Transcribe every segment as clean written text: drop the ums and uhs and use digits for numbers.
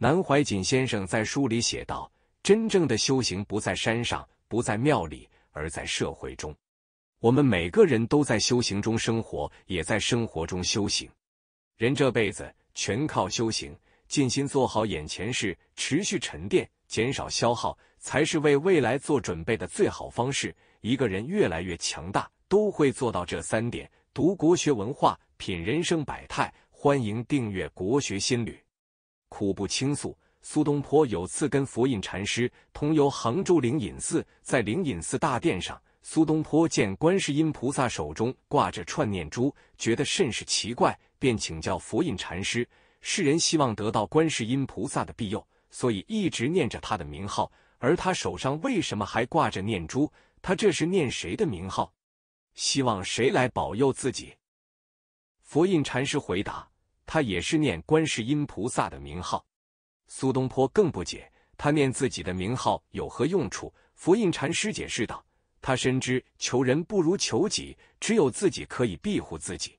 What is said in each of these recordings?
南怀瑾先生在书里写道：“真正的修行不在山上，不在庙里，而在社会中。我们每个人都在修行中生活，也在生活中修行。人这辈子全靠修行，尽心做好眼前事，持续沉淀，减少消耗，才是为未来做准备的最好方式。一个人越来越强大，都会做到这三点。读国学文化，品人生百态。欢迎订阅《国学新旅》。”苦不倾诉，苏东坡有次跟佛印禅师同游杭州灵隐寺，在灵隐寺大殿上，苏东坡见观世音菩萨手中挂着串念珠，觉得甚是奇怪，便请教佛印禅师：“世人希望得到观世音菩萨的庇佑，所以一直念着他的名号，而他手上为什么还挂着念珠？他这是念谁的名号？希望谁来保佑自己？”佛印禅师回答：“他也是念观世音菩萨的名号。”苏东坡更不解，他念自己的名号有何用处？佛印禅师解释道：“他深知求人不如求己，只有自己可以庇护自己。”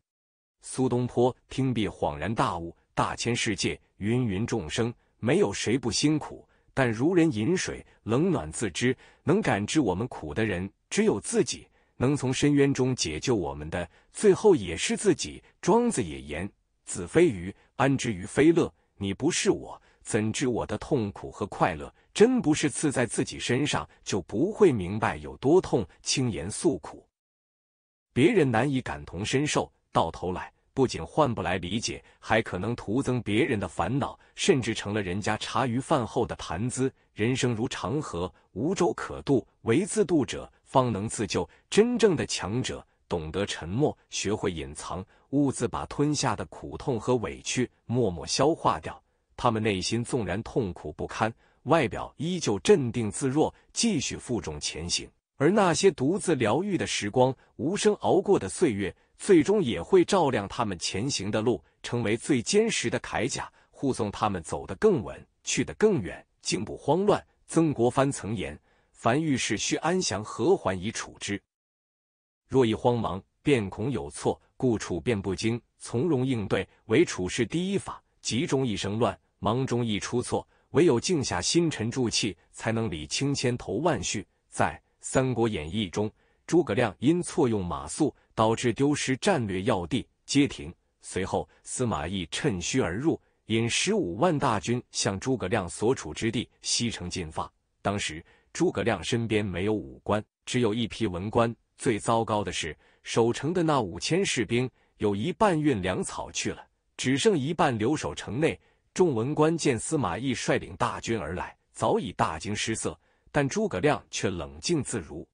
苏东坡听毕恍然大悟，大千世界，芸芸众生，没有谁不辛苦，但如人饮水，冷暖自知。能感知我们苦的人只有自己，能从深渊中解救我们的，最后也是自己。庄子也言：“子非鱼，安知鱼非乐？”你不是我，怎知我的痛苦和快乐？真不是刺在自己身上，就不会明白有多痛。轻言诉苦，别人难以感同身受，到头来不仅换不来理解，还可能徒增别人的烦恼，甚至成了人家茶余饭后的谈资。人生如长河，无舟可渡，唯自渡者方能自救。真正的强者懂得沉默，学会隐藏，兀自把吞下的苦痛和委屈默默消化掉。他们内心纵然痛苦不堪，外表依旧镇定自若，继续负重前行。而那些独自疗愈的时光，无声熬过的岁月，最终也会照亮他们前行的路，成为最坚实的铠甲，护送他们走得更稳，去得更远，竟不慌乱。曾国藩曾言：“凡遇事须安详和缓以处之。”若一慌忙，便恐有错，故处变不惊，从容应对，为处事第一法。急中一生乱，忙中一出错，唯有静下心沉住气，才能理清千头万绪。在《三国演义》中，诸葛亮因错用马谡，导致丢失战略要地街亭。随后司马懿趁虚而入，引15万大军向诸葛亮所处之地西城进发。当时诸葛亮身边没有武官，只有一批文官。最糟糕的是，守城的那5000士兵有一半运粮草去了，只剩一半留守城内。众文官见司马懿率领大军而来，早已大惊失色，但诸葛亮却冷静自如。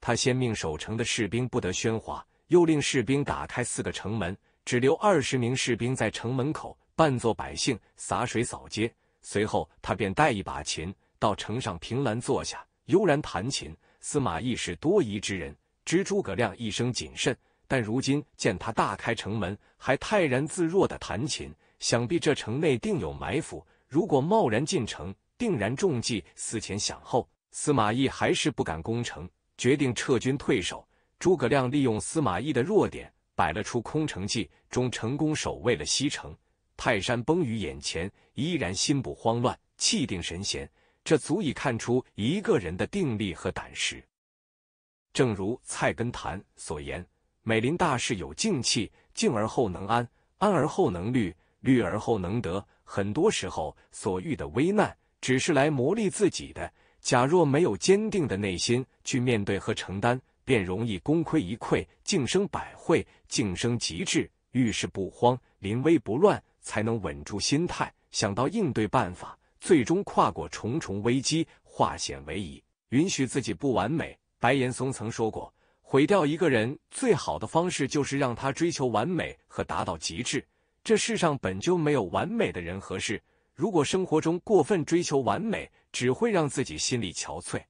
他先命守城的士兵不得喧哗，又令士兵打开4个城门，只留20名士兵在城门口扮作百姓，洒水扫街。随后他便带一把琴到城上凭栏坐下，悠然弹琴。司马懿是多疑之人，知诸葛亮一生谨慎，但如今见他大开城门，还泰然自若地弹琴，想必这城内定有埋伏，如果贸然进城，定然中计。思前想后，司马懿还是不敢攻城，决定撤军退守。诸葛亮利用司马懿的弱点，摆了出空城计，终成功守卫了西城。泰山崩于眼前，依然心不慌乱，气定神闲。这足以看出一个人的定力和胆识。正如菜根谭所言：“每临大事有静气，静而后能安，安而后能虑，虑而后能得。”很多时候，所遇的危难只是来磨砺自己的。假若没有坚定的内心去面对和承担，便容易功亏一篑，静生百会，静生极致。遇事不慌，临危不乱，才能稳住心态，想到应对办法。最终跨过重重危机，化险为夷，允许自己不完美。白岩松曾说过，毁掉一个人最好的方式就是让他追求完美和达到极致。这世上本就没有完美的人和事，如果生活中过分追求完美，只会让自己心里憔悴，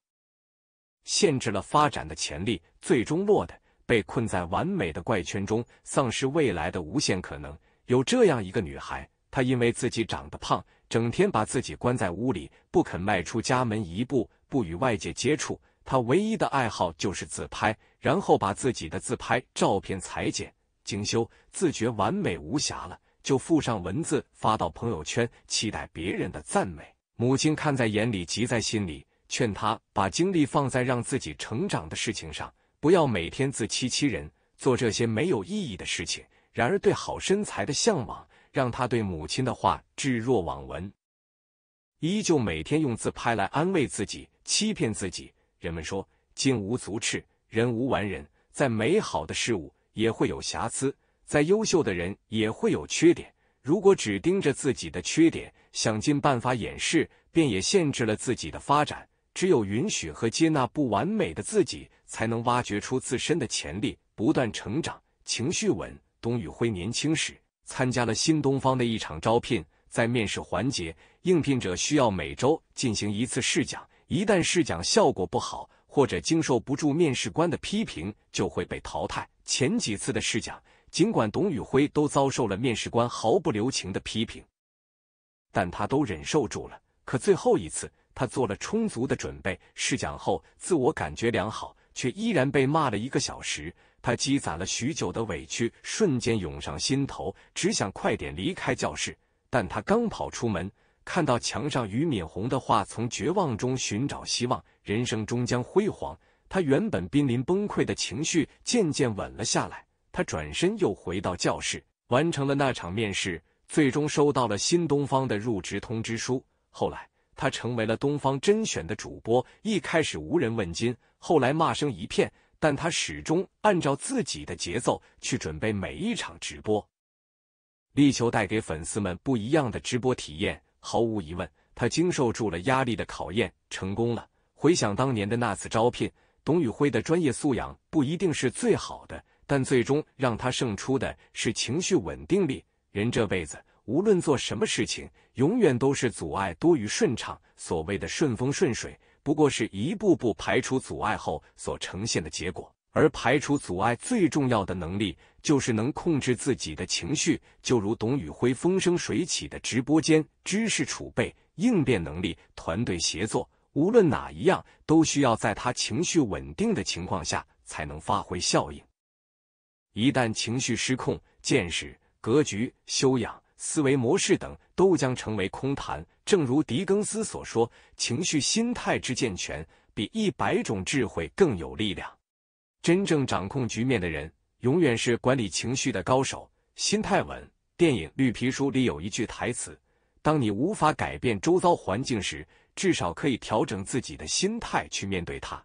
限制了发展的潜力，最终落得被困在完美的怪圈中，丧失未来的无限可能。有这样一个女孩，她因为自己长得胖，整天把自己关在屋里，不肯迈出家门一步，不与外界接触。他唯一的爱好就是自拍，然后把自己的自拍照片裁剪精修，自觉完美无瑕了。就附上文字发到朋友圈，期待别人的赞美。母亲看在眼里，急在心里，劝他把精力放在让自己成长的事情上，不要每天自欺欺人，做这些没有意义的事情。然而，对好身材的向往让他对母亲的话置若罔闻，依旧每天用自拍来安慰自己，欺骗自己。人们说，金无足赤，人无完人，在美好的事物也会有瑕疵，在优秀的人也会有缺点。如果只盯着自己的缺点，想尽办法掩饰，便也限制了自己的发展。只有允许和接纳不完美的自己，才能挖掘出自身的潜力，不断成长。情绪稳。董宇辉年轻时参加了新东方的一场招聘，在面试环节，应聘者需要每周进行一次试讲，一旦试讲效果不好，或者经受不住面试官的批评，就会被淘汰。前几次的试讲，尽管董宇辉都遭受了面试官毫不留情的批评，但他都忍受住了。可最后一次，他做了充足的准备，试讲后自我感觉良好，却依然被骂了1个小时。他积攒了许久的委屈瞬间涌上心头，只想快点离开教室。但他刚跑出门，看到墙上俞敏洪的话：从绝望中寻找希望，人生终将辉煌。他原本濒临崩溃的情绪渐渐稳了下来。他转身又回到教室，完成了那场面试，最终收到了新东方的入职通知书。后来他成为了东方甄选的主播，一开始无人问津，后来骂声一片，但他始终按照自己的节奏去准备每一场直播，力求带给粉丝们不一样的直播体验。毫无疑问，他经受住了压力的考验，成功了。回想当年的那次招聘，董宇辉的专业素养不一定是最好的，但最终让他胜出的是情绪稳定力。人这辈子无论做什么事情，永远都是阻碍多于顺畅，所谓的顺风顺水，不过是一步步排除阻碍后所呈现的结果。而排除阻碍最重要的能力，就是能控制自己的情绪。就如董宇辉风生水起的直播间，知识储备、应变能力、团队协作，无论哪一样，都需要在他情绪稳定的情况下才能发挥效应。一旦情绪失控，见识、格局、修养、思维模式等都将成为空谈。正如狄更斯所说，情绪心态之健全，比100种智慧更有力量。真正掌控局面的人，永远是管理情绪的高手。心态稳。电影《绿皮书》里有一句台词：当你无法改变周遭环境时，至少可以调整自己的心态去面对它。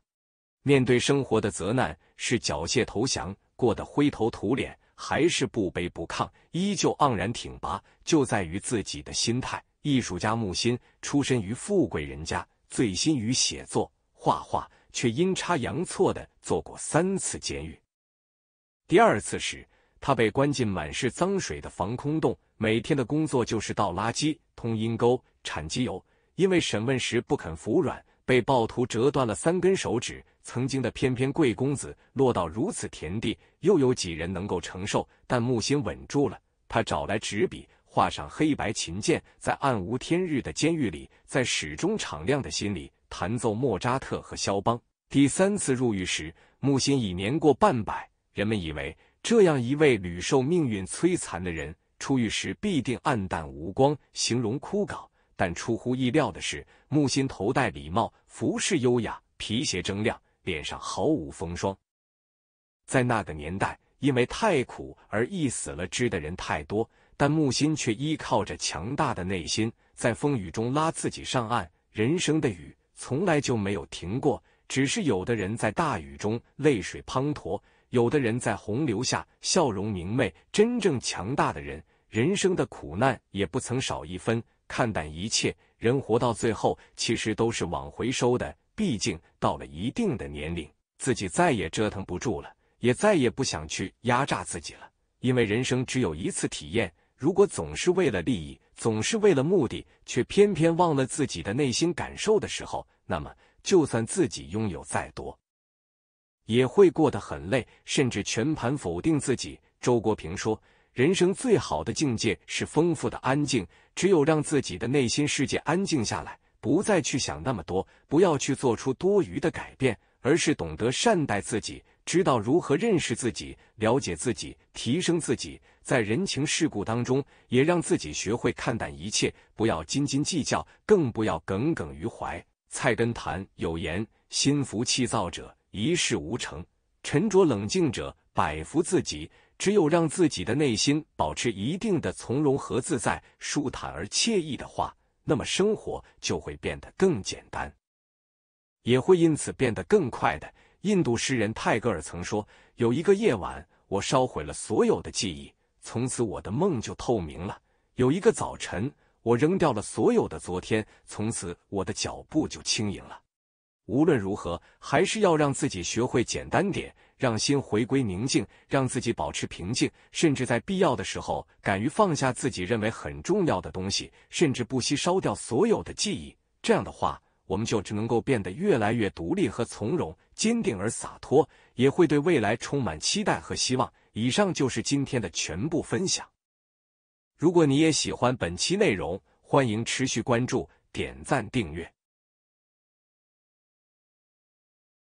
面对生活的责难，是缴械投降，过得灰头土脸，还是不卑不亢，依旧昂然挺拔，就在于自己的心态。艺术家木心出身于富贵人家，醉心于写作、画画，却阴差阳错地坐过3次监狱。第2次时，他被关进满是脏水的防空洞，每天的工作就是倒垃圾、通阴沟、铲机油。因为审问时不肯服软，被暴徒折断了3根手指。曾经的翩翩贵公子落到如此田地，又有几人能够承受？但木心稳住了，他找来纸笔，画上黑白琴键，在暗无天日的监狱里，在始终敞亮的心里弹奏莫扎特和肖邦。第3次入狱时，木心已年过半百。人们以为这样一位屡受命运摧残的人，出狱时必定暗淡无光，形容枯槁。但出乎意料的是，木心头戴礼帽，服饰优雅，皮鞋铮亮，脸上毫无风霜。在那个年代，因为太苦而一死了之的人太多，但木心却依靠着强大的内心，在风雨中拉自己上岸。人生的雨从来就没有停过，只是有的人在大雨中泪水滂沱，有的人在洪流下笑容明媚。真正强大的人，人生的苦难也不曾少一分。看淡一切，人活到最后其实都是往回收的。毕竟到了一定的年龄，自己再也折腾不住了，也再也不想去压榨自己了。因为人生只有一次体验，如果总是为了利益，总是为了目的，却偏偏忘了自己的内心感受的时候，那么就算自己拥有再多，也会过得很累，甚至全盘否定自己。周国平说，人生最好的境界是丰富的安静，只有让自己的内心世界安静下来，不再去想那么多，不要去做出多余的改变，而是懂得善待自己，知道如何认识自己、了解自己、提升自己，在人情世故当中，也让自己学会看淡一切，不要斤斤计较，更不要耿耿于怀。菜根谭有言：“心浮气躁者，一事无成；沉着冷静者，百福自己。”只有让自己的内心保持一定的从容和自在、舒坦而惬意的话，那么生活就会变得更简单，也会因此变得更快的。印度诗人泰戈尔曾说：“有一个夜晚，我烧毁了所有的记忆，从此我的梦就透明了；有一个早晨，我扔掉了所有的昨天，从此我的脚步就轻盈了。”无论如何，还是要让自己学会简单点，让心回归宁静，让自己保持平静，甚至在必要的时候，敢于放下自己认为很重要的东西，甚至不惜烧掉所有的记忆。这样的话，我们就只能够变得越来越独立和从容，坚定而洒脱，也会对未来充满期待和希望。以上就是今天的全部分享。如果你也喜欢本期内容，欢迎持续关注、点赞、订阅。